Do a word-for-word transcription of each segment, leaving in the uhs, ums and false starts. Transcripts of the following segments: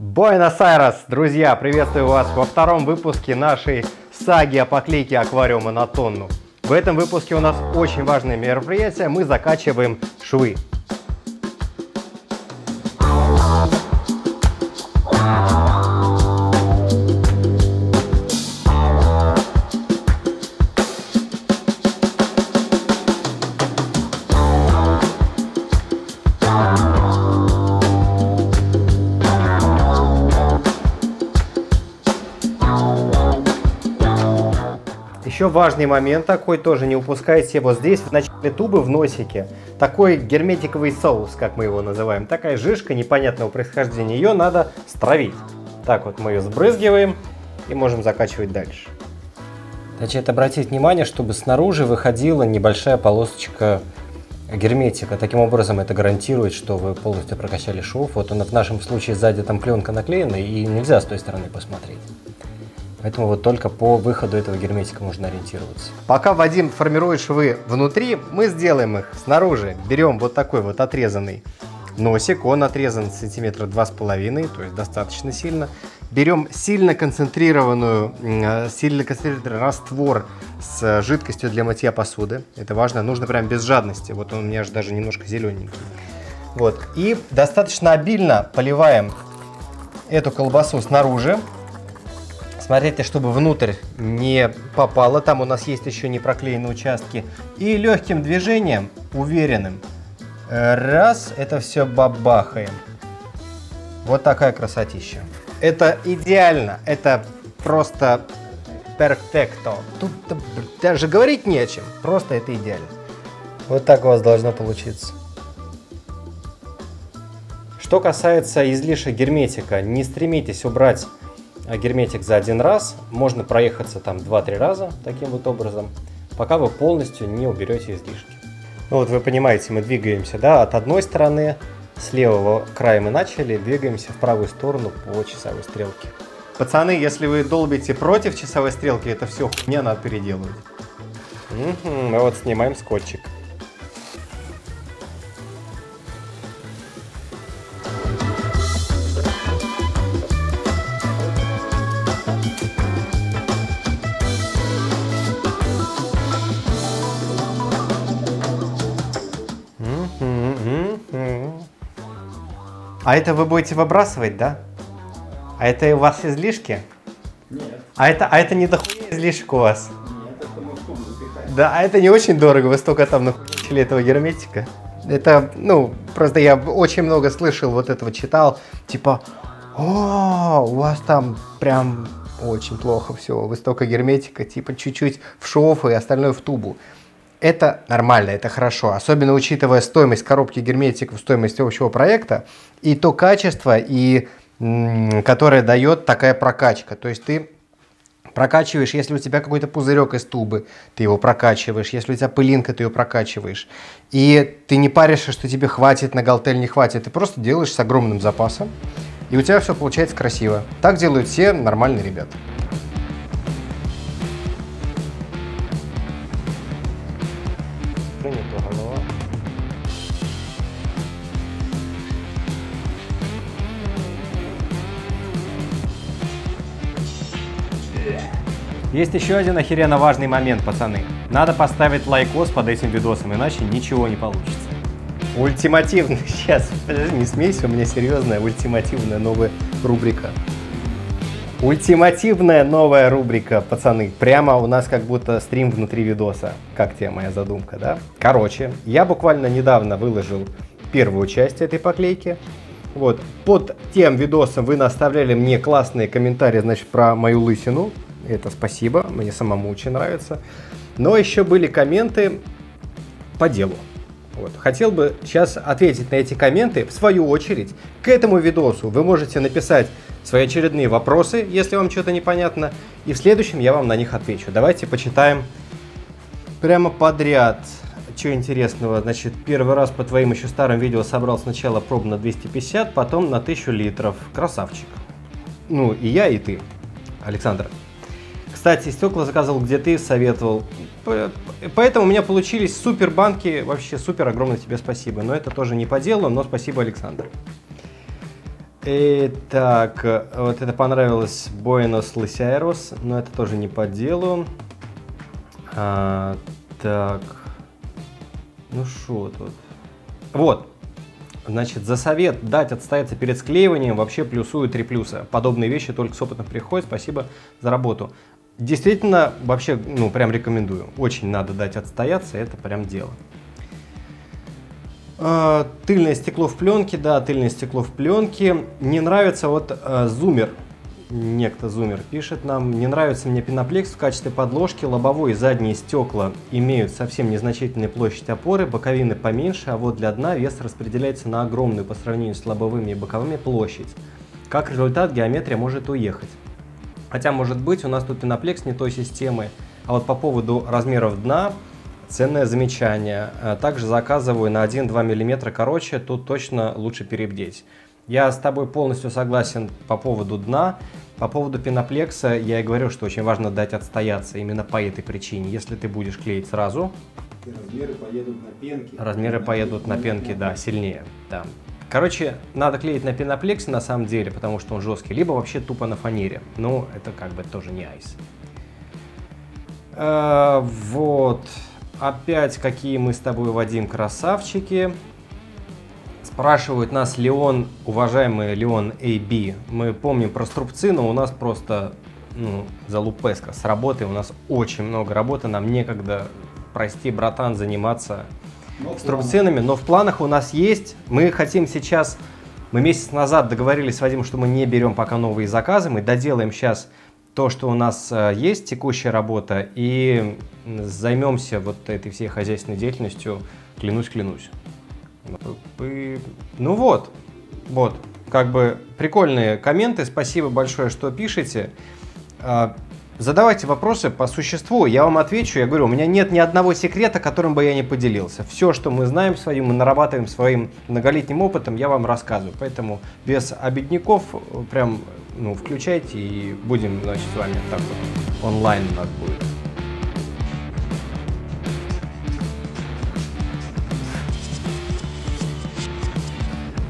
Буэнос-Айрес, друзья, приветствую вас во втором выпуске нашей саги о поклейке аквариума на тонну. В этом выпуске у нас очень важное мероприятие, мы закачиваем швы. Еще важный момент такой, тоже не упускайте, вот здесь в начале тубы в носике такой герметиковый соус, как мы его называем, такая жижка непонятного происхождения, ее надо стравить. Так вот мы ее сбрызгиваем и можем закачивать дальше. Значит, обратить внимание, чтобы снаружи выходила небольшая полосочка герметика, таким образом это гарантирует, что вы полностью прокачали шов. Вот он в нашем случае сзади там пленка наклеена и нельзя с той стороны посмотреть. Поэтому вот только по выходу этого герметика можно ориентироваться. Пока Вадим формирует швы внутри, мы сделаем их снаружи. Берем вот такой вот отрезанный носик, он отрезан сантиметра два с половиной, то есть достаточно сильно. Берем сильно концентрированную, сильно концентрированный раствор с жидкостью для мытья посуды. Это важно, нужно прям без жадности. Вот он у меня же даже немножко зелененький. Вот. И достаточно обильно поливаем эту колбасу снаружи. Смотрите, чтобы внутрь не попало, там у нас есть еще не проклеенные участки. И легким движением, уверенным, раз, это все бабахаем. Вот такая красотища. Это идеально, это просто перфекто. Тут даже говорить не о чем, просто это идеально. Вот так у вас должно получиться. Что касается излишек герметика, не стремитесь убрать герметик за один раз, можно проехаться там два-три раза таким вот образом, пока вы полностью не уберете излишки. Ну вот вы понимаете, мы двигаемся, да, от одной стороны, с левого края мы начали, двигаемся в правую сторону по часовой стрелке. Пацаны, если вы долбите против часовой стрелки, это все хуйня, надо переделывать. Угу, мы вот снимаем скотчик. А это вы будете выбрасывать, да? А это у вас излишки? Нет. А это, а это не дохуя излишек у вас? Нет, это мы в туб запихаем. Да, а это не очень дорого, вы столько там нахуячили этого герметика. Это, ну, просто я очень много слышал, вот этого читал, типа, о, у вас там прям очень плохо все, вы столько герметика, типа чуть-чуть в шов и остальное в тубу. Это нормально, это хорошо, особенно учитывая стоимость коробки герметиков, стоимость общего проекта и то качество, и, которое дает такая прокачка. То есть ты прокачиваешь, если у тебя какой-то пузырек из тубы, ты его прокачиваешь, если у тебя пылинка, ты ее прокачиваешь. И ты не паришься, что тебе хватит на галтель, не хватит, ты просто делаешь с огромным запасом, и у тебя все получается красиво. Так делают все нормальные ребята. Есть еще один охеренно важный момент, пацаны. Надо поставить лайкос под этим видосом, иначе ничего не получится. Ультимативный, сейчас, подожди, не смейся, у меня серьезная ультимативная новая рубрика. Ультимативная новая рубрика, пацаны. Прямо у нас как будто стрим внутри видоса. Как тебе моя задумка, да? Короче, я буквально недавно выложил первую часть этой поклейки. Вот. Под тем видосом вы наставляли мне классные комментарии, значит, про мою лысину. Это спасибо, мне самому очень нравится. Но еще были комменты по делу. Вот. Хотел бы сейчас ответить на эти комменты. В свою очередь, к этому видосу вы можете написать свои очередные вопросы, если вам что-то непонятно. И в следующем я вам на них отвечу. Давайте почитаем прямо подряд. Чего интересного? Значит, первый раз по твоим еще старым видео собрал сначала проб на двести пятьдесят, потом на тысячу литров. Красавчик. Ну, и я, и ты, Александр. Кстати, стекла заказывал, где ты советовал. Поэтому у меня получились супер банки. Вообще супер, огромное тебе спасибо. Но это тоже не по делу, но спасибо, Александр. Итак, вот это понравилось Буэнос-Айрес, но это тоже не по делу. А, так, ну что тут? Вот, значит, за совет дать отстояться перед склеиванием вообще плюсую три плюса. Подобные вещи только с опытом приходят. Спасибо за работу. Действительно, вообще, ну, прям рекомендую. Очень надо дать отстояться, это прям дело. Тыльное стекло в пленке, да, тыльное стекло в пленке. Не нравится вот э, зумер, некто зумер пишет нам, не нравится мне пеноплекс в качестве подложки, лобовое и задние стекла имеют совсем незначительную площадь опоры, боковины поменьше, а вот для дна вес распределяется на огромную по сравнению с лобовыми и боковыми площадь. Как результат, геометрия может уехать. Хотя, может быть, у нас тут пеноплекс не той системы, а вот по поводу размеров дна ценное замечание. Также заказываю на один-два миллиметра короче, тут точно лучше перебдеть. Я с тобой полностью согласен по поводу дна. По поводу пеноплекса я и говорю, что очень важно дать отстояться именно по этой причине. Если ты будешь клеить сразу, и размеры поедут на пенки. Размеры на поедут на пенки, да, сильнее. Да. Короче, надо клеить на пеноплексе на самом деле, потому что он жесткий, либо вообще тупо на фанере. Ну, это как бы тоже не айс. А, вот. Опять какие мы с тобой, Вадим, красавчики. Спрашивают нас Леон, уважаемый Леон эй би. Мы помним про струбцы, но у нас просто ну, залупеска с работой. У нас очень много работы, нам некогда, прости, братан, заниматься но струбцинами. Но в планах у нас есть. Мы хотим сейчас, мы месяц назад договорились с Вадимом, что мы не берем пока новые заказы. Мы доделаем сейчас то, что у нас есть, текущая работа, и займемся вот этой всей хозяйственной деятельностью, клянусь, клянусь. И, ну вот, вот, как бы прикольные комменты, спасибо большое, что пишете. Задавайте вопросы по существу, я вам отвечу, я говорю, у меня нет ни одного секрета, которым бы я не поделился. Все, что мы знаем своим, мы нарабатываем своим многолетним опытом, я вам рассказываю, поэтому без обидников прям... Ну, включайте и будем, значит, с вами так вот онлайн у нас будет.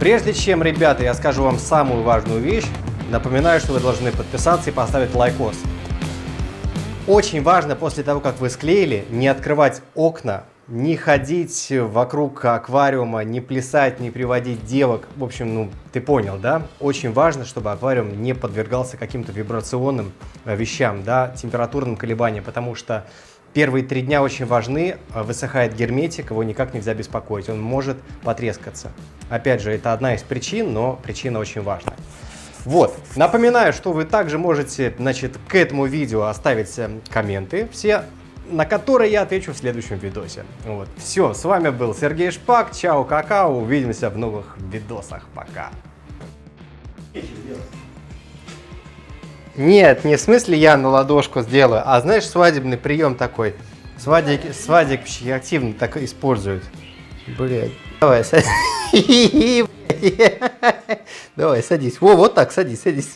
Прежде чем, ребята, я скажу вам самую важную вещь, напоминаю, что вы должны подписаться и поставить лайкос. Очень важно после того, как вы склеили, не открывать окна, не ходить вокруг аквариума, не плясать, не приводить девок. В общем, ну, ты понял, да? Очень важно, чтобы аквариум не подвергался каким-то вибрационным вещам, да, температурным колебаниям, потому что первые три дня очень важны, высыхает герметик, его никак нельзя беспокоить, он может потрескаться. Опять же, это одна из причин, но причина очень важна. Вот, напоминаю, что вы также можете, значит, к этому видео оставить комменты все, на которые я отвечу в следующем видосе. Вот. Все, с вами был Сергей Шпак. Чао, какао. Увидимся в новых видосах. Пока. Нет, не в смысле я на ладошку сделаю, а знаешь, свадебный прием такой. Свадик, свадик активно так используют. Блять. Давай, садись. Давай, садись. Во, вот так, садись, садись.